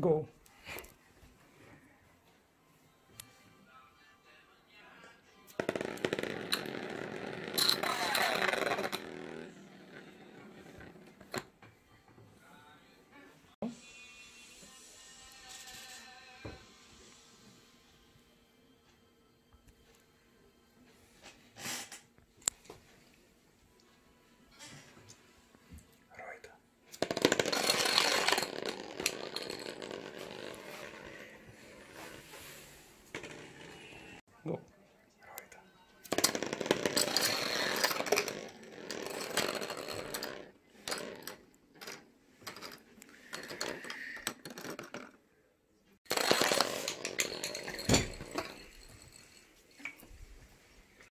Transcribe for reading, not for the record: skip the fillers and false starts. go.